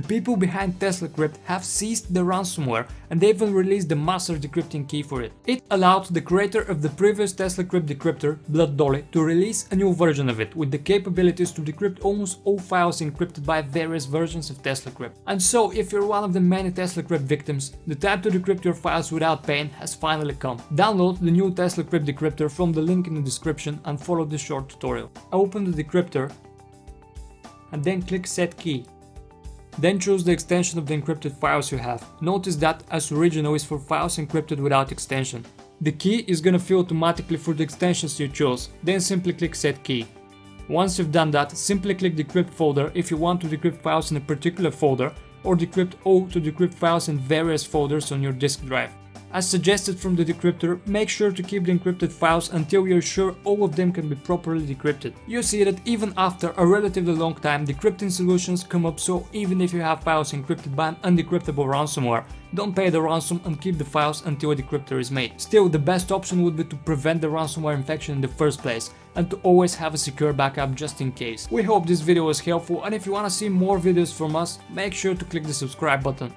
The people behind TeslaCrypt have seized the ransomware and they even released the master decrypting key for it. It allowed the creator of the previous TeslaCrypt decryptor, BloodDolly, to release a new version of it with the capabilities to decrypt almost all files encrypted by various versions of TeslaCrypt. And so, if you're one of the many TeslaCrypt victims, the time to decrypt your files without pain has finally come. Download the new TeslaCrypt decryptor from the link in the description and follow this short tutorial. Open the decryptor and then click Set Key. Then choose the extension of the encrypted files you have. Notice that as original is for files encrypted without extension. The key is gonna fill automatically for the extensions you choose, then simply click Set Key. Once you've done that, simply click Decrypt folder if you want to decrypt files in a particular folder, or Decrypt all to decrypt files in various folders on your disk drive. As suggested from the decryptor, make sure to keep the encrypted files until you're sure all of them can be properly decrypted. You see that even after a relatively long time, decrypting solutions come up, so even if you have files encrypted by an undecryptable ransomware, don't pay the ransom and keep the files until a decryptor is made. Still, the best option would be to prevent the ransomware infection in the first place and to always have a secure backup just in case. We hope this video was helpful, and if you want to see more videos from us, make sure to click the subscribe button.